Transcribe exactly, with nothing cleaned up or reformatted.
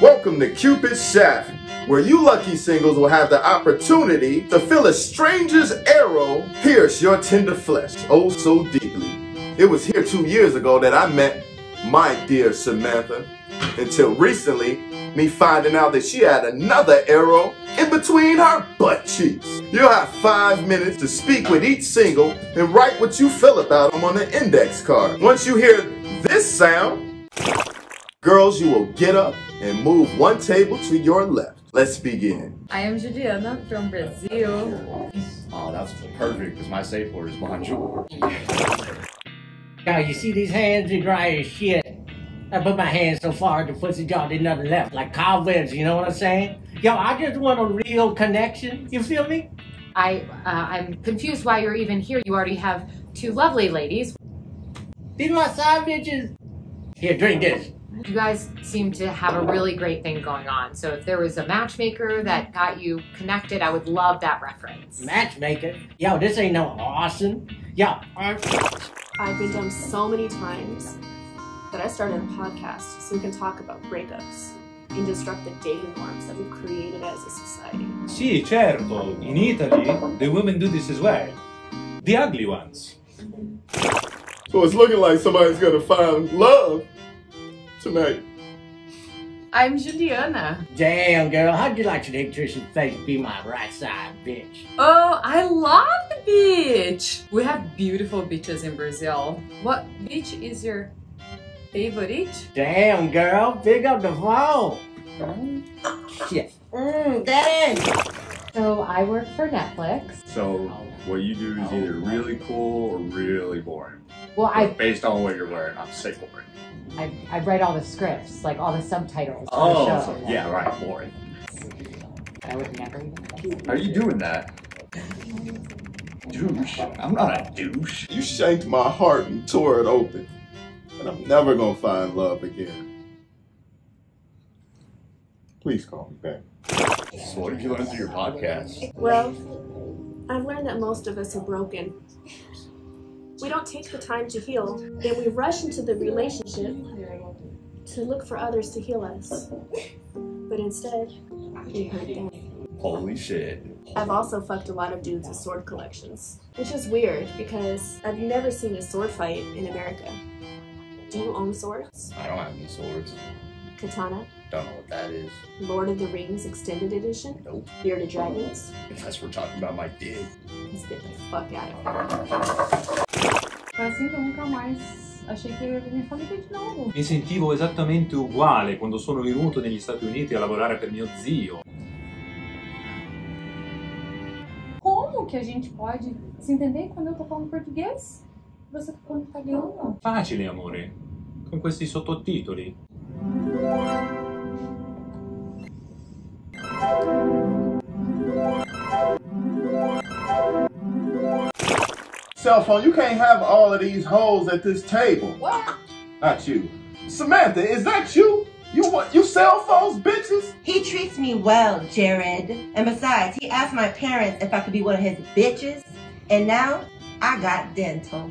Welcome to Cupid's Shaft, where you lucky singles will have the opportunity to feel a stranger's arrow pierce your tender flesh oh so deeply. It was here two years ago that I met my dear Samantha, until recently me finding out that she had another arrow in between her butt cheeks. You'll have five minutes to speak with each single and write what you feel about them on the index card. Once you hear this sound, girls, you will get up and move one table to your left. Let's begin. I am Juliana from Brazil. Oh, that's perfect, because my safe word is bonjour. Now, you see these hands, they're dry as shit. I put my hands so far the pussy jaw did nothing left, like cobwebs, you know what I'm saying? Yo, I just want a real connection, you feel me? I, uh, I'm confused why you're even here. You already have two lovely ladies. These my side bitches. Here, drink this. You guys seem to have a really great thing going on. So if there was a matchmaker that got you connected, I would love that reference. Matchmaker? Yo, this ain't no awesome. Yo, I'm... I've been dumped so many times that I started a podcast so we can talk about breakups and disrupt the dating norms that we've created as a society. Sì, certo. In Italy, the women do this as well. The ugly ones. So it's looking like somebody's gonna find love tonight. I'm Juliana. Damn, girl, how'd you like an electrician's face be my right side, bitch? Oh, I love the beach. We have beautiful beaches in Brazil. What beach is your favorite? Damn, girl, pick up the phone. Mm. Shit. Mmm, that is. So I work for Netflix. So what you do is either really cool or really boring. Well, I based on what you're wearing, I'm sick boring. I, I write all the scripts, like all the subtitles. Oh, the show, so, yeah, yeah, right, boring. I would never even. How are you doing that? Douche. I'm not a douche. You shanked my heart and tore it open. And I'm never gonna find love again. Please call me back. So what did you learn through your podcast? Well, I've learned that most of us are broken. We don't take the time to heal, and we rush into the relationship to look for others to heal us. But instead, we hurt them. Holy shit. I've also fucked a lot of dudes with sword collections, which is weird because I've never seen a sword fight in America. Do you own swords? I don't have any swords. Katana? Don't know what that is. Lord of the Rings Extended Edition? Nope. Bearded Dragons? Unless we're talking about my dick. Let's get the fuck out of here. Assim que eu nunca mais achei que eu ia ver minha família de novo. Mi sentivo esattamente uguale quando sono venuto negli Stati Uniti a lavorare per mio zio. Como que a gente pode se entender quando eu tô falando português? Você tá falando italiano? Facile, amore, con questi sottotitoli. Cell phone, you can't have all of these hoes at this table. What? Not you. Samantha, is that you? You what? You cell phones, bitches? He treats me well, Jared. And besides, he asked my parents if I could be one of his bitches. And now, I got dental.